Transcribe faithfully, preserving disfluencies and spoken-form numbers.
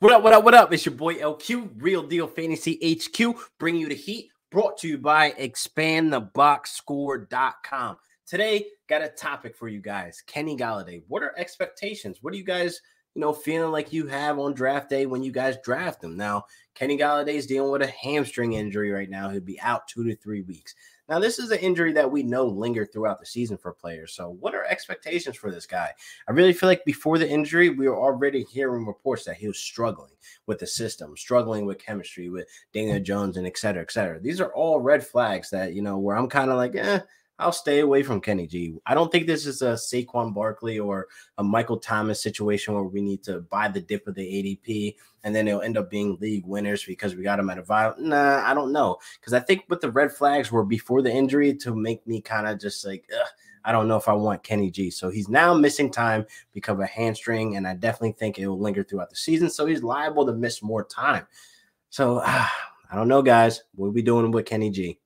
What up, what up, what up? It's your boy L Q, Real Deal Fantasy H Q, bringing you the heat, brought to you by expand the box score dot com. Today, got a topic for you guys, Kenny Golladay. What are expectations? What are you guys, you know, feeling like you have on draft day when you guys draft him? Now, Kenny Golladay is dealing with a hamstring injury right now. He'll be out two to three weeks. Now, this is an injury that we know lingered throughout the season for players. So what are expectations for this guy? I really feel like before the injury, we were already hearing reports that he was struggling with the system, struggling with chemistry, with Daniel Jones, and et cetera, et cetera. These are all red flags that, you know, where I'm kind of like, eh, I'll stay away from Kenny G. I don't think this is a Saquon Barkley or a Michael Thomas situation where we need to buy the dip of the A D P and then they'll end up being league winners because we got him at a vibe. Nah, I don't know. Because I think what the red flags were before the injury to make me kind of just like, ugh, I don't know if I want Kenny G. So he's now missing time because of a hamstring, and I definitely think it will linger throughout the season. So he's liable to miss more time. So uh, I don't know, guys. What are we doing with Kenny G?